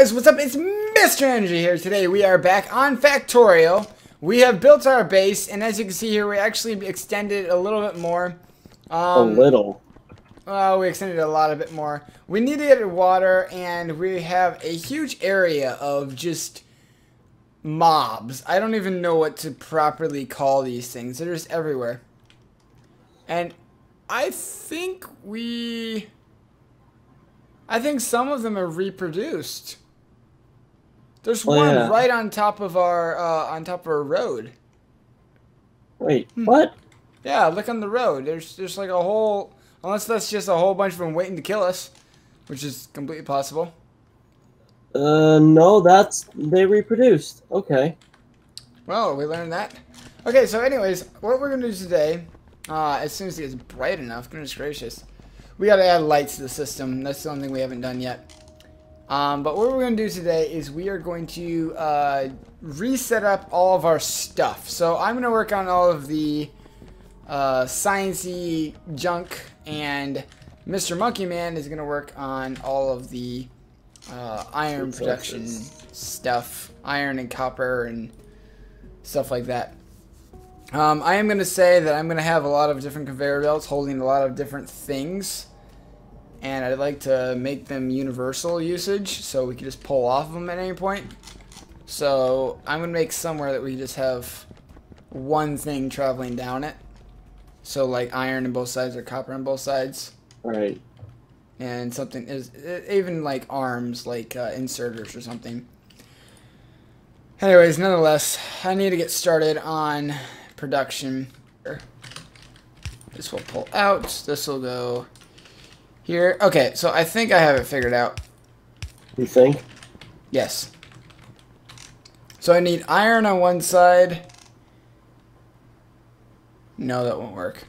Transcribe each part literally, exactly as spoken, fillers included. guys, what's up? It's Mister Energy here. Today we are back on Factorio. We have built our base, and as you can see here, we actually extended a little bit more. Um, a little. Uh, we extended a lot a bit more. We need to get water, and we have a huge area of just mobs. I don't even know what to properly call these things. They're just everywhere. And I think we... I think some of them are reproduced. There's oh, one yeah. right on top of our uh, on top of our road. Wait, hmm. what? Yeah, look on the road. There's there's like a whole, unless that's just a whole bunch of them waiting to kill us, which is completely possible. Uh, no, that's they reproduced. Okay. Well, we learned that. Okay, so anyways, what we're gonna do today, uh, as soon as it gets bright enough, goodness gracious. We gotta add lights to the system. That's the only thing we haven't done yet. Um, but what we're gonna do today is we are going to uh, reset up all of our stuff. So I'm gonna work on all of the uh, sciencey junk, and Mister Monkey Man is gonna work on all of the uh, iron Two production places. stuff, iron and copper and stuff like that. Um, I am going to say that I'm going to have a lot of different conveyor belts holding a lot of different things. And I'd like to make them universal usage, so we can just pull off of them at any point. So I'm going to make somewhere that we just have one thing traveling down it. So like iron on both sides or copper on both sides. Right. And something is even like arms, like uh, inserters or something. Anyways, nonetheless, I need to get started on production. This will pull out. This will go here. Okay, so I think I have it figured out. You think? Yes. So I need iron on one side. No, that won't work.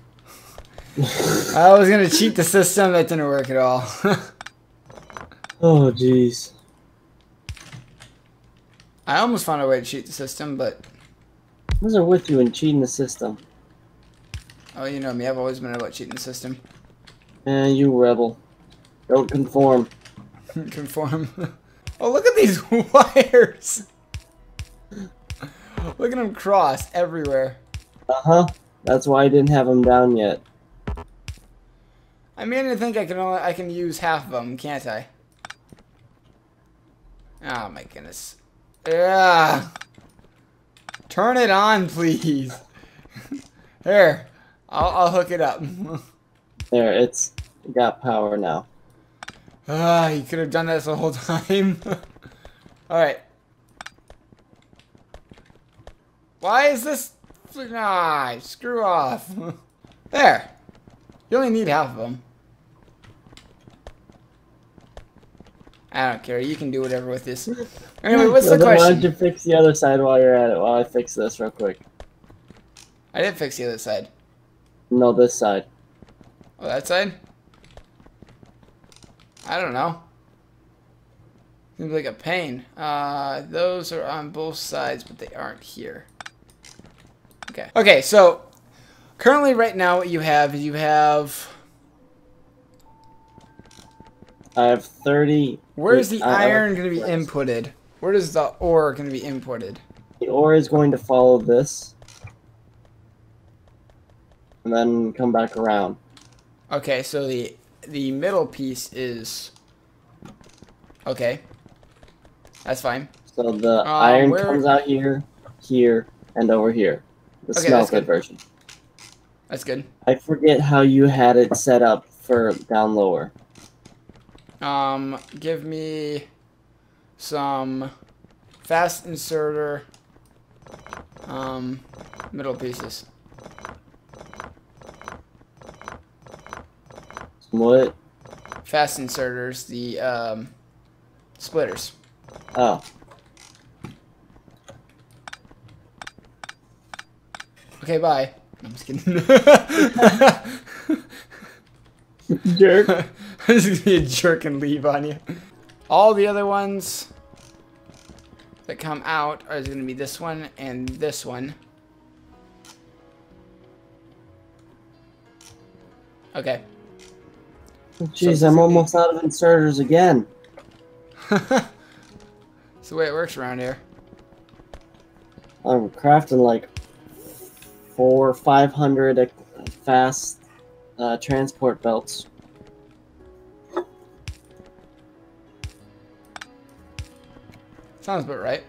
I was going to cheat the system. That didn't work at all. Oh, jeez. I almost found a way to cheat the system, but... What's it with you in cheating the system? Oh, you know me. I've always been about cheating the system. Man, you rebel. Don't conform. Conform. Oh, look at these wires! Look at them crossed everywhere. Uh-huh. That's why I didn't have them down yet. I mean, I think I can only, I can use half of them, can't I? Oh, my goodness. Yeah. Turn it on, please. Here, I'll, I'll hook it up. There, it's got power now. Ah, uh, you could have done this the whole time. All right. Why is this? Ah, screw off. There. You only need half of them. I don't care. You can do whatever with this. Anyway, what's the question? Why don't you fix the other side while you're at it, while I fix this real quick. I didn't fix the other side. No, this side. Oh, that side? I don't know. Seems like a pain. Uh, those are on both sides, but they aren't here. Okay. Okay, so currently right now what you have is you have... I have thirty. Where's the iron going to be inputted? Where is the ore going to be inputted? The ore is going to follow this. And then come back around. Okay, so the the middle piece is... Okay. That's fine. So the um, iron where... comes out here, here, and over here. The okay, smelted version. That's good. I forget how you had it set up for down lower. Um, give me some fast inserter, um, middle pieces. What? Fast inserters, the, um, splitters. Oh. Okay, bye. I'm just kidding. Jerk. I'm just gonna be a jerk and leave on you. All the other ones that come out are gonna be this one and this one. Okay. Jeez, so I'm almost out of inserters again. It's the way it works around here. I'm crafting like four, five hundred fast uh, transport belts. Sounds about right.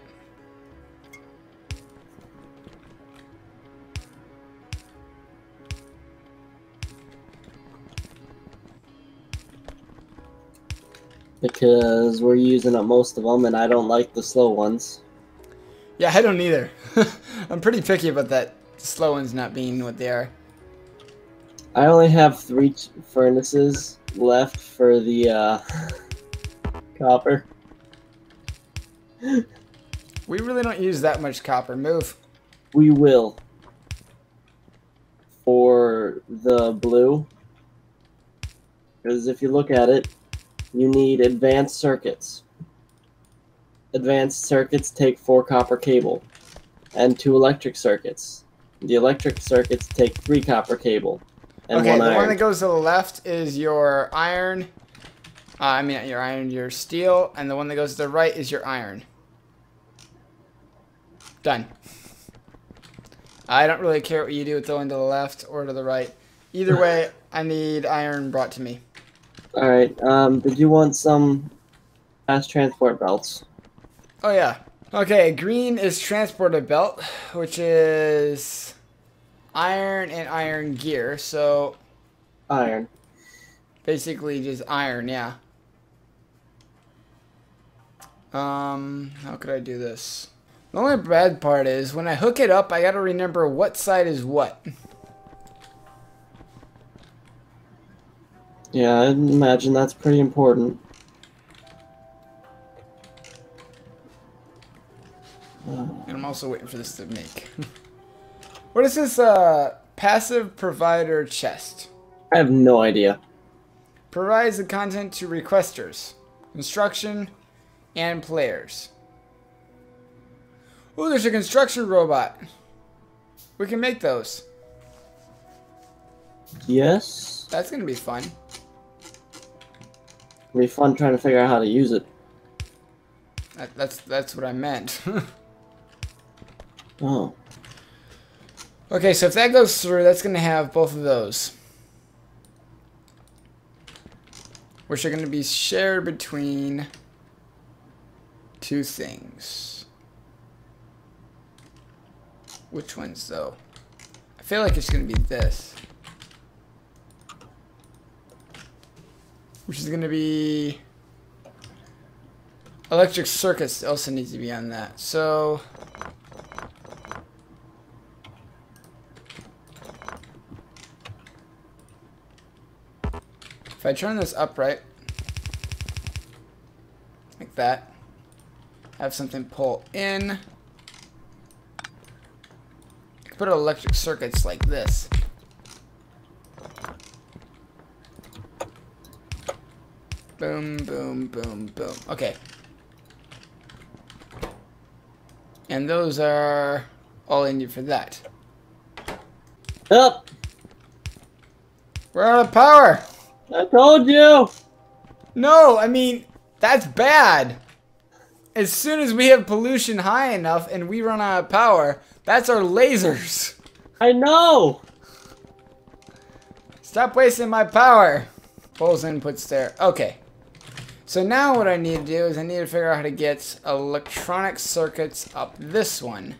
Because we're using up most of them, and I don't like the slow ones. Yeah, I don't either. I'm pretty picky about that slow ones not being what they are. I only have three furnaces left for the uh, copper. We really don't use that much copper. Move. We will. For the blue. Because if you look at it, you need advanced circuits. Advanced circuits take four copper cable and two electric circuits. The electric circuits take three copper cable and okay, one iron. Okay, the one that goes to the left is your iron. Uh, I mean, your iron, your steel, and the one that goes to the right is your iron. Done. I don't really care what you do with the one to the left or to the right. Either way, I need iron brought to me. All right. Um, did you want some fast transport belts? Oh yeah. Okay. Green is transporter belt, which is iron and iron gear. So iron. Basically, just iron. Yeah. Um, how could I do this? The only bad part is when I hook it up, I gotta remember what side is what. Yeah, I imagine that's pretty important. And I'm also waiting for this to make. What is this uh, passive provider chest? I have no idea. Provides the content to requesters, construction, and players. Oh, there's a construction robot. We can make those. Yes. That's going to be fun. It'll be fun trying to figure out how to use it. That, that's that's what I meant. Oh. Okay, so if that goes through, that's going to have both of those, which are going to be shared between two things. Which ones, though? I feel like it's going to be this, which is going to be electric circuits also needs to be on that. So if I turn this upright like that, have something pull in, put electric circuits like this. Boom, boom, boom, boom. Okay. And those are all I need for that. Up! We're out of power! I told you! No, I mean, that's bad. As soon as we have pollution high enough and we run out of power, that's our lasers. I know! Stop wasting my power. Pulls inputs there. Okay. So now what I need to do is I need to figure out how to get electronic circuits up this one.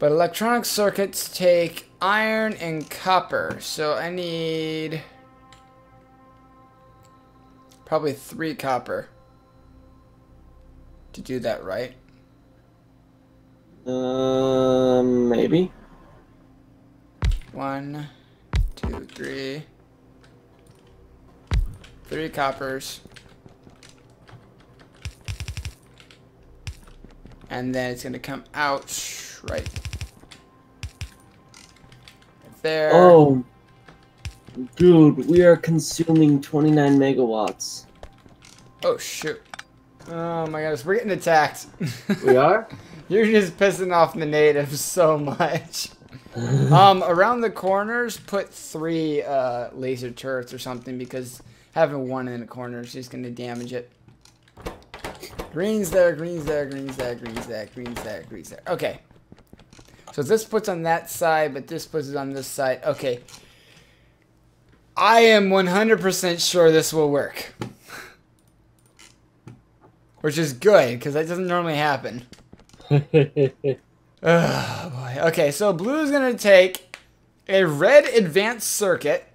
But electronic circuits take iron and copper. So I need probably three copper to do that right. Um, uh, maybe. One, two, three. Three coppers. And then it's going to come out right there. Oh, dude, we are consuming twenty-nine megawatts. Oh, shoot. Oh, my goodness. We're getting attacked. We are? You're just pissing off the natives so much. um, around the corners, put three uh, laser turrets or something, because having one in the corner is just going to damage it. Green's there, green's there, green's there, green's there, green's there, green's there. Okay. So this puts on that side, but this puts it on this side. Okay. I am one hundred percent sure this will work. Which is good, because that doesn't normally happen. Oh, boy. Okay, so blue is going to take a red advanced circuit,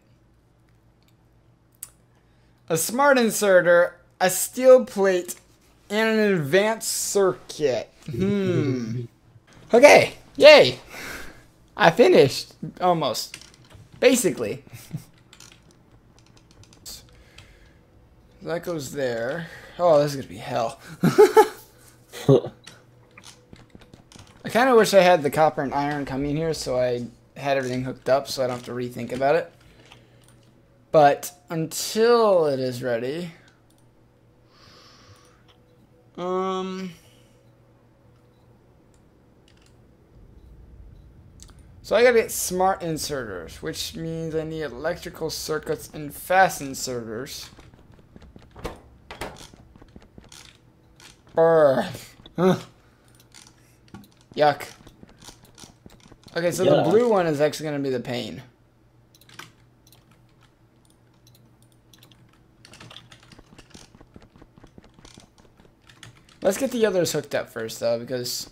a smart inserter, a steel plate, and an advanced circuit. Hmm. Okay, yay. I finished, almost. Basically. That goes there. Oh, this is going to be hell. I kind of wish I had the copper and iron come in here so I had everything hooked up so I don't have to rethink about it. But until it is ready... Um... So I gotta get smart inserters, which means I need electrical circuits and fast inserters. Brr. Huh. Yuck. Okay, so yeah. The blue one is actually going to be the pain. Let's get the others hooked up first, though, because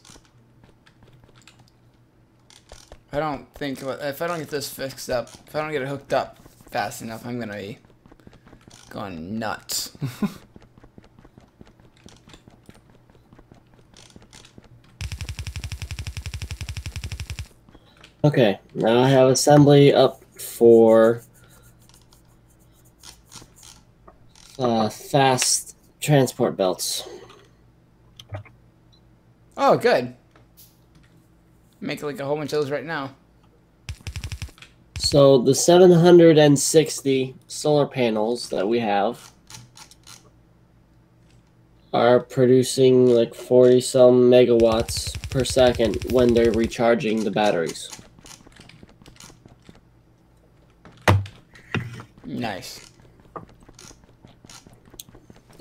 I don't think if I don't get this fixed up, if I don't get it hooked up fast enough, I'm going to be going nuts. Okay, now I have assembly up for uh, fast transport belts. Oh, good. Make like a whole bunch of those right now. So the seven hundred sixty solar panels that we have are producing like forty some megawatts per second when they're recharging the batteries. Nice.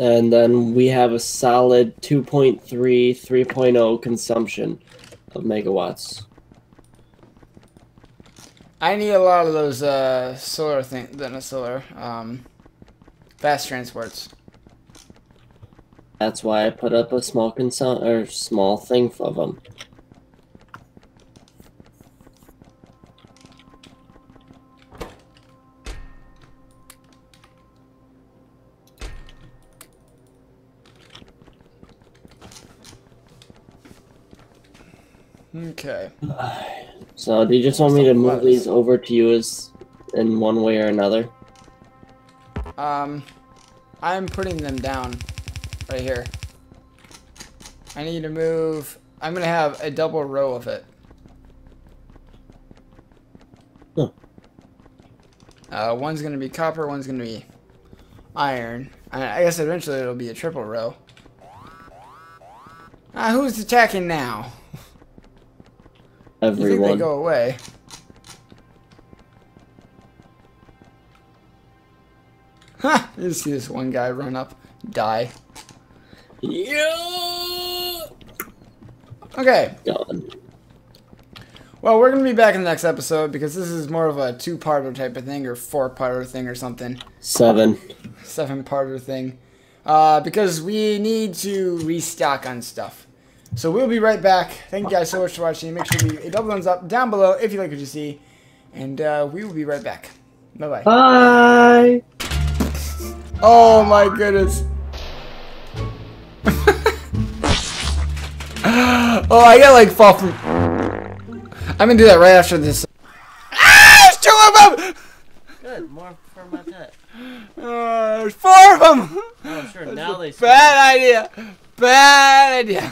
And then we have a solid two point three, three point oh consumption of megawatts. I need a lot of those uh, solar thing, not solar, um, fast transports. That's why I put up a small consum or small thing of them. Okay. So, do you just want me to move these over to you as in one way or another? Um, I'm putting them down right here. I need to move. I'm gonna have a double row of it. Huh. Uh, one's gonna be copper. One's gonna be iron. I, I guess eventually it'll be a triple row. Ah, who's attacking now? Everyone. You think they go away? Ha! You just see this one guy run up, die. Yeah. Okay. Done. Well, we're gonna be back in the next episode because this is more of a two-parter type of thing, or four-parter thing, or something. Seven. Seven-parter thing, uh, because we need to restock on stuff. So we'll be right back. Thank you guys so much for watching. Make sure you leave a double thumbs up down below if you like what you see, and uh, we will be right back. Bye bye. Bye. Oh my goodness. Oh, I gotta like fall from. I'm gonna do that right after this. Ah, there's two of them. Good, more for my pet. Uh, there's four of them. Oh, sure. That's now a they. Bad idea. Bad idea.